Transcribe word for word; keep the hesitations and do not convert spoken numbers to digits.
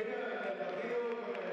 Creo que el partido...